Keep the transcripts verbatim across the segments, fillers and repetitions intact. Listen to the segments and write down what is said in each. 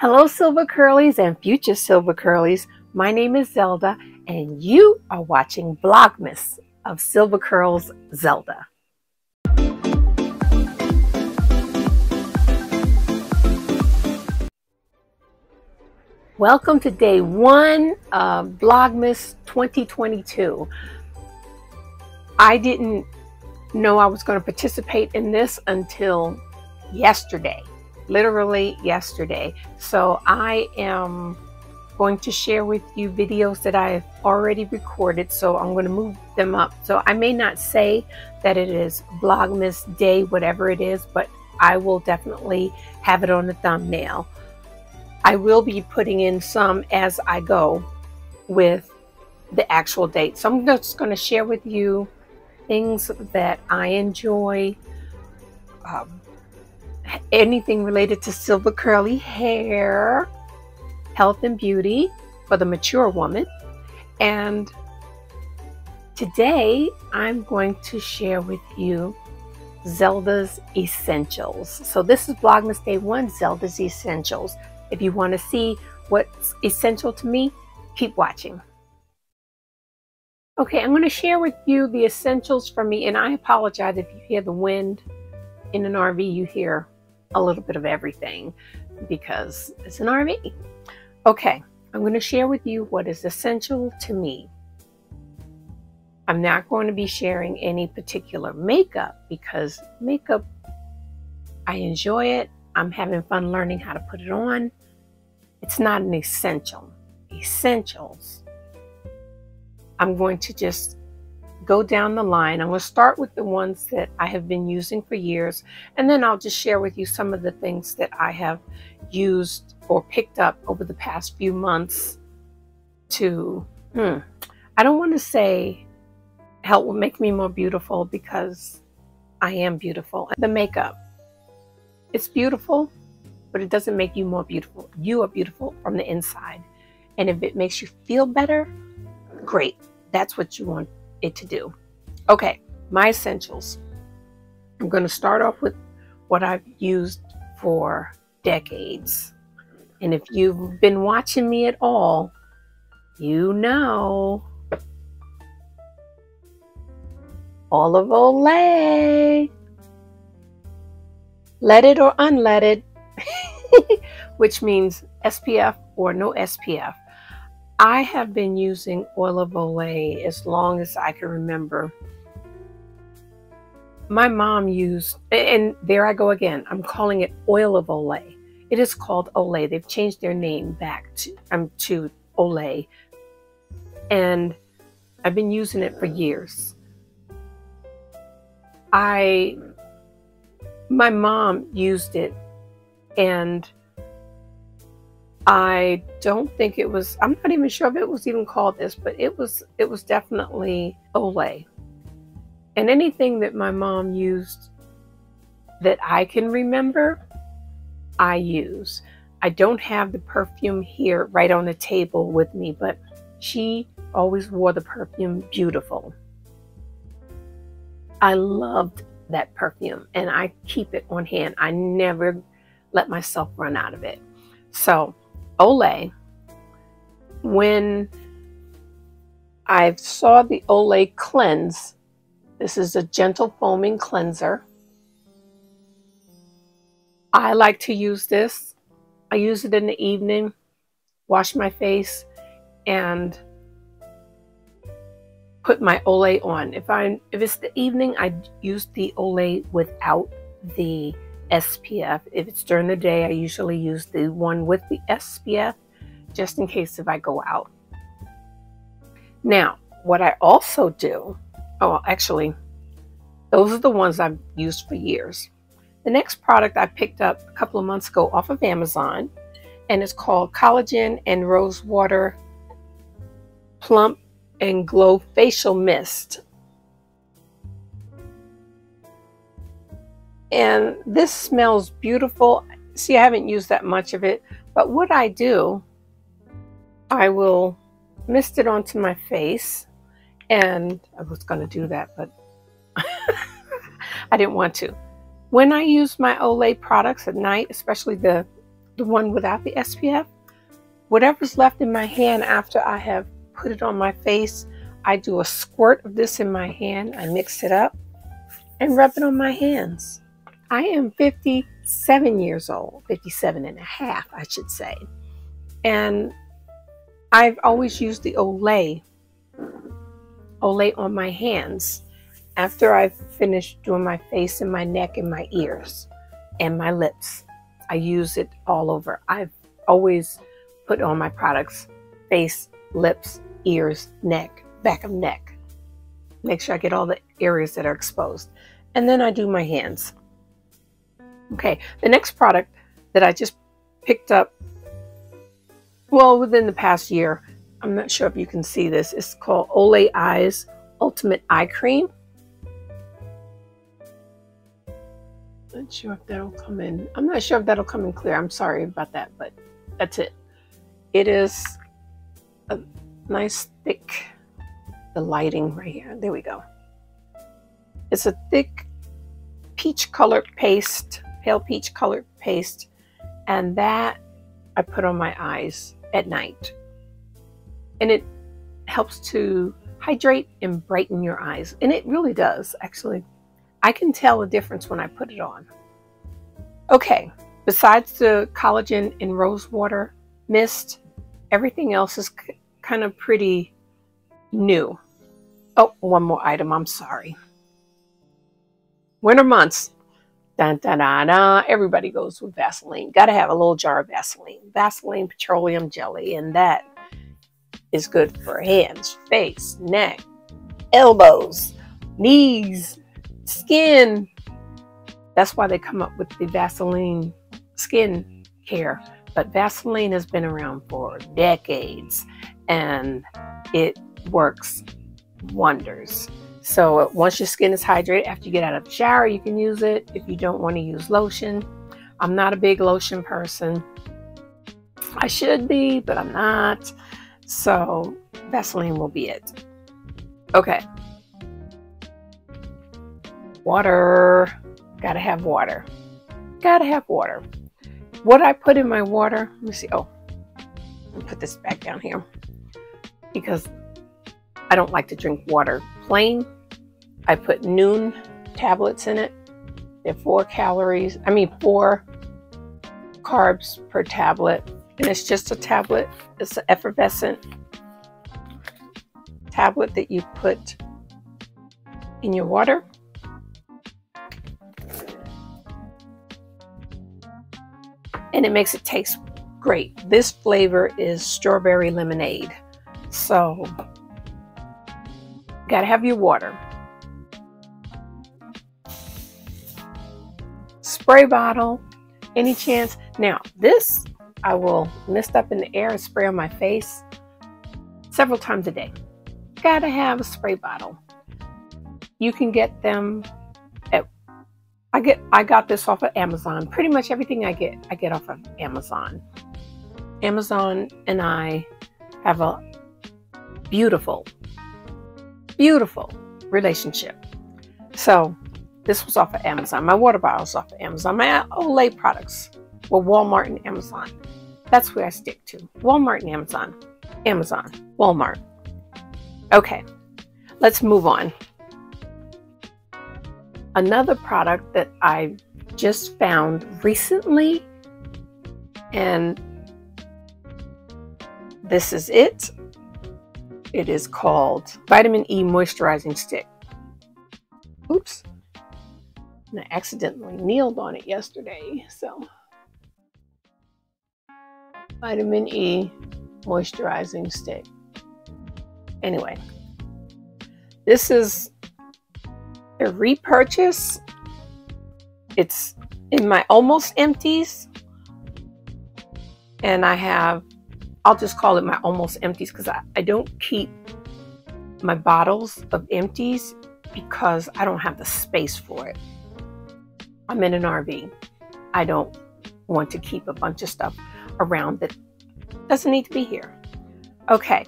Hello Silver Curlies and future Silver Curlies, my name is Zelda and you are watching Vlogmas of Silver Curls Zelda. Welcome to day one of Vlogmas twenty twenty-two. I didn't know I was going to participate in this until yesterday. Literally yesterday. So I am going to share with you videos that I have already recorded. So I'm going to move them up. So I may not say that it is Vlogmas day, whatever it is, but I will definitely have it on the thumbnail. I will be putting in some as I go with the actual date. So I'm just going to share with you things that I enjoy. Um, anything related to silver curly hair, health and beauty for the mature woman. And today I'm going to share with you Zelda's Essentials. So this is Vlogmas Day one, Zelda's Essentials. If you want to see what's essential to me, keep watching. Okay, I'm going to share with you the essentials for me, and I apologize if you hear the wind. In an R V, you hear a little bit of everything because it's an R V. Okay, I'm going to share with you what is essential to me. I'm not going to be sharing any particular makeup because makeup, I enjoy it. I'm having fun learning how to put it on. It's not an essential. Essentials. I'm going to just go down the line. I'm going to start with the ones that I have been using for years, and then I'll just share with you some of the things that I have used or picked up over the past few months to, hmm, I don't want to say help will make me more beautiful because I am beautiful. The makeup, it's beautiful, but it doesn't make you more beautiful. You are beautiful from the inside. And if it makes you feel better, great. That's what you want it to do. Okay, my essentials. I'm going to start off with what I've used for decades. And if you've been watching me at all, you know all of Olay. Leaded or unleaded, which means S P F or no S P F. I have been using Oil of Olay as long as I can remember. My mom used, and there I go again, I'm calling it Oil of Olay. It is called Olay. They've changed their name back to, um, to Olay. And I've been using it for years. I, my mom used it, and I don't think it was, I'm not even sure if it was even called this, but it was it was definitely Olay. And anything that my mom used that I can remember, I use. I don't have the perfume here right on the table with me, but she always wore the perfume Beautiful. I loved that perfume, and I keep it on hand. I never let myself run out of it. So Olay, when I saw the Olay cleanse, this is a gentle foaming cleanser. I like to use this. I use it in the evening, wash my face, and put my Olay on. If I if it's the evening, I use the Olay without the S P F. If it's during the day, I usually use the one with the S P F just in case if I go out. Now, what I also do, oh, actually, those are the ones I've used for years. The next product I picked up a couple of months ago off of Amazon, and it's called Collagen and Rosewater Plump and Glow Facial Mist. And this smells beautiful. See, I haven't used that much of it, but what I do, I will mist it onto my face, and I was going to do that, but I didn't want to. When I use my Olay products at night, especially the, the one without the S P F, whatever's left in my hand after I have put it on my face, I do a squirt of this in my hand, I mix it up, and rub it on my hands. I am fifty-seven years old, fifty-seven and a half, I should say. And I've always used the Olay, Olay on my hands after I've finished doing my face and my neck and my ears and my lips. I use it all over. I've always put on my products, face, lips, ears, neck, back of neck. Make sure I get all the areas that are exposed. And then I do my hands. Okay, the next product that I just picked up, well, within the past year, I'm not sure if you can see this, it's called Olay Eyes Ultimate Eye Cream. Not sure if that'll come in. I'm not sure if that'll come in clear. I'm sorry about that, but that's it. It is a nice thick, the lighting right here, there we go. It's a thick peach colored paste, pale peach colored paste, and that I put on my eyes at night. And it helps to hydrate and brighten your eyes. And it really does, actually. I can tell the difference when I put it on. Okay, besides the collagen and rosewater mist, everything else is kind of pretty new. Oh, one more item, I'm sorry. Winter months. Dun, dun, dun, dun. Everybody goes with Vaseline. Got to have a little jar of Vaseline. Vaseline petroleum jelly, and that is good for hands, face, neck, elbows, knees, skin. That's why they come up with the Vaseline skin care. But Vaseline has been around for decades, and it works wonders. So once your skin is hydrated, after you get out of the shower, you can use it. If you don't want to use lotion, I'm not a big lotion person. I should be, but I'm not. So Vaseline will be it. Okay. Water. Gotta have water. Gotta have water. What I put in my water, let me see. Oh, let me put this back down here because I don't like to drink water plain. I put Noon tablets in it. They're four calories, I mean four carbs per tablet. And it's just a tablet. It's an effervescent tablet that you put in your water. And it makes it taste great. This flavor is strawberry lemonade. So gotta have your water. Spray bottle, any chance. Now this I will mist up in the air and spray on my face several times a day. Gotta have a spray bottle. You can get them at, I get I got this off of Amazon. Pretty much everything I get, I get off of Amazon. Amazon and I have a beautiful Beautiful relationship. So this was off of Amazon. My water bottles off of Amazon. My Olay products were Walmart and Amazon. That's where I stick to. Walmart and Amazon. Amazon. Walmart. Okay. Let's move on. Another product that I just found recently, and this is it. It is called Vitamin E Moisturizing Stick. Oops. And I accidentally kneeled on it yesterday. So, Vitamin E Moisturizing Stick. Anyway, this is a repurchase. It's in my almost empties. And I have, I'll just call it my almost empties because I, I don't keep my bottles of empties because I don't have the space for it. I'm in an R V. I don't want to keep a bunch of stuff around that doesn't need to be here. Okay,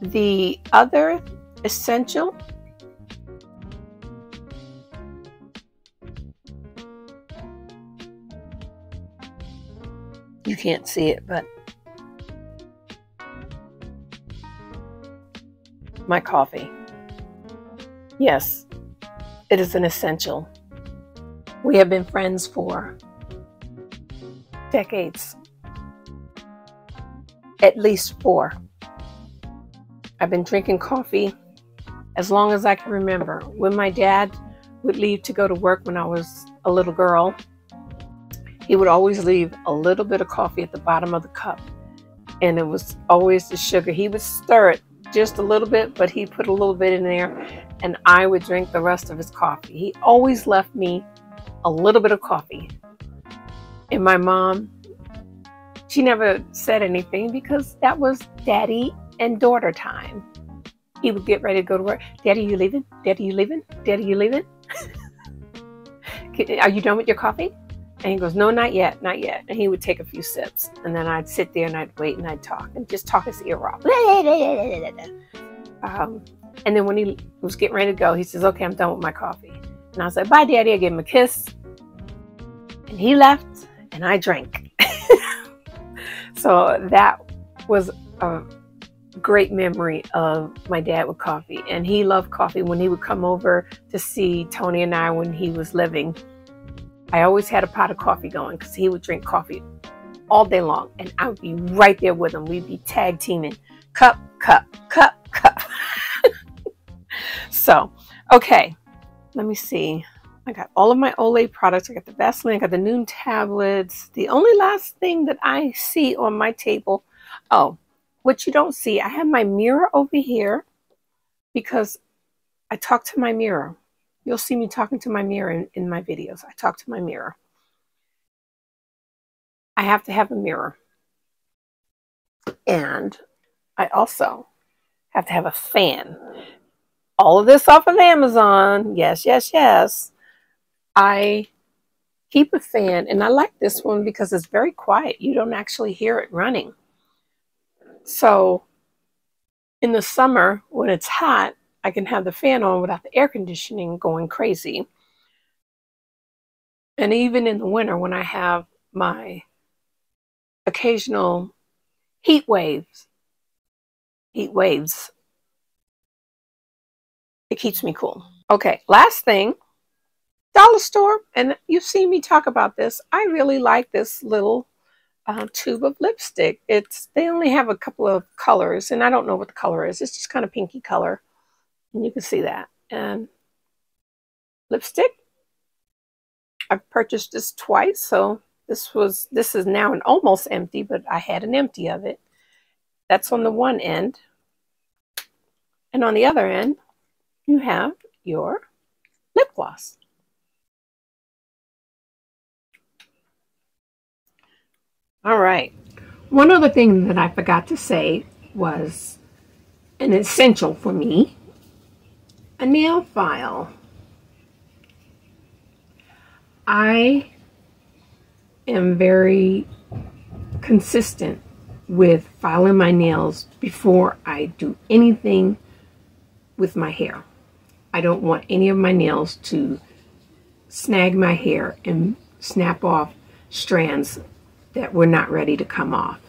the other essential you can't see it, but my coffee. Yes, it is an essential. We have been friends for decades. At least four. I've been drinking coffee as long as I can remember. When my dad would leave to go to work when I was a little girl, he would always leave a little bit of coffee at the bottom of the cup. And it was always the sugar. He would stir it just a little bit, but he put a little bit in there and I would drink the rest of his coffee. He always left me a little bit of coffee. And my mom, she never said anything because that was daddy and daughter time. He would get ready to go to work. Daddy, you leaving? Daddy, you leaving? Daddy, you leaving? Are you done with your coffee? And he goes, no, not yet, not yet. And he would take a few sips. And then I'd sit there and I'd wait and I'd talk and just talk his ear off. Um, and then when he was getting ready to go, he says, okay, I'm done with my coffee. And I said, bye, Daddy. I gave him a kiss. And he left and I drank. So that was a great memory of my dad with coffee. And he loved coffee. When he would come over to see Tony and I when he was living, I always had a pot of coffee going because he would drink coffee all day long and I would be right there with him. We'd be tag teaming. Cup, cup, cup, cup. So, okay. Let me see. I got all of my Olay products. I got the Vaseline. I got the Noon tablets. The only last thing that I see on my table. Oh, what you don't see. I have my mirror over here because I talk to my mirror. You'll see me talking to my mirror in, in my videos. I talk to my mirror. I have to have a mirror. And I also have to have a fan. All of this off of Amazon. Yes, yes, yes. I keep a fan. And I like this one because it's very quiet. You don't actually hear it running. So in the summer when it's hot, I can have the fan on without the air conditioning going crazy. And even in the winter when I have my occasional heat waves, heat waves, it keeps me cool. Okay, last thing, dollar store. And you've seen me talk about this. I really like this little Uh, tube of lipstick. It's, they only have a couple of colors and I don't know what the color is. It's just kind of pinky color. And you can see that. And lipstick, I've purchased this twice. So this was, this is now an almost empty, but I had an empty of it. That's on the one end. And on the other end, you have your lip gloss. All right. One other thing that I forgot to say was an essential for me. A nail file. I am very consistent with filing my nails before I do anything with my hair. I don't want any of my nails to snag my hair and snap off strands that were not ready to come off.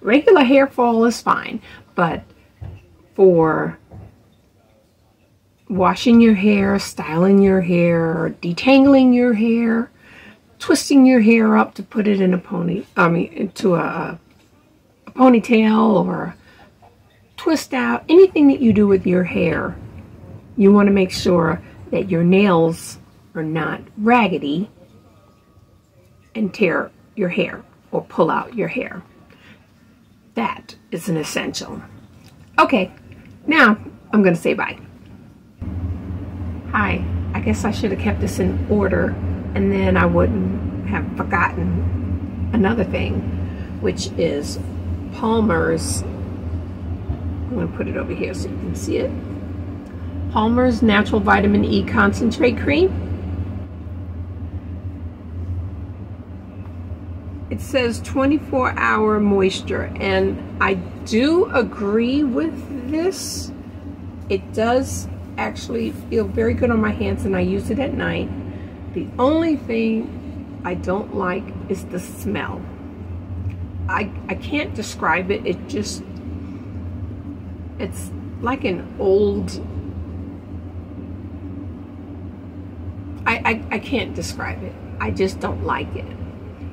Regular hair fall is fine, but for washing your hair, styling your hair, detangling your hair, twisting your hair up to put it in a pony, I mean, into a, a ponytail or twist out, anything that you do with your hair, you want to make sure that your nails are not raggedy and tear your hair or pull out your hair. That is an essential. Okay, now I'm gonna say bye. Hi, I guess I should have kept this in order and then I wouldn't have forgotten another thing, which is Palmer's. I'm gonna put it over here so you can see it. Palmer's Natural Vitamin E Concentrate Cream. it says twenty-four hour moisture, and I do agree with this. It does actually feel very good on my hands, and I use it at night. The only thing I don't like is the smell. I, I can't describe it. It just, it's like an old, I, I, I can't describe it. I just don't like it.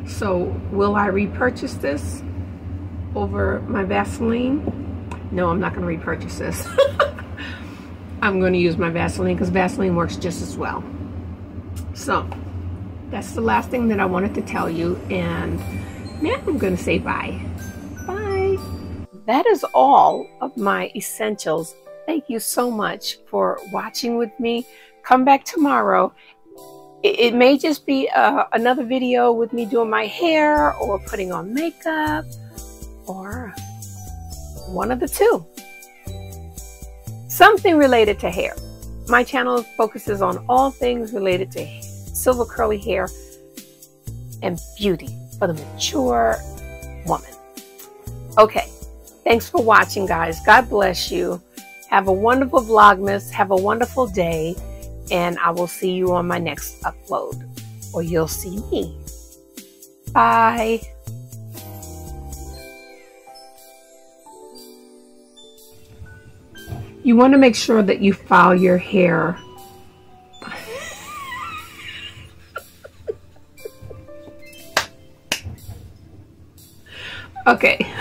So will I repurchase this over my Vaseline? No, I'm not going to repurchase this. I'm going to use my Vaseline because Vaseline works just as well. So that's the last thing that I wanted to tell you, and now I'm going to say bye. Bye. That is all of my essentials. Thank you so much for watching with me. Come back tomorrow. It may just be uh, another video with me doing my hair or putting on makeup, or one of the two. Something related to hair. My channel focuses on all things related to silver curly hair and beauty for the mature woman. Okay, thanks for watching, guys. God bless you. Have a wonderful Vlogmas. Have a wonderful day. And I will see you on my next upload, or you'll see me. Bye. You want to make sure that you file your hair. Okay.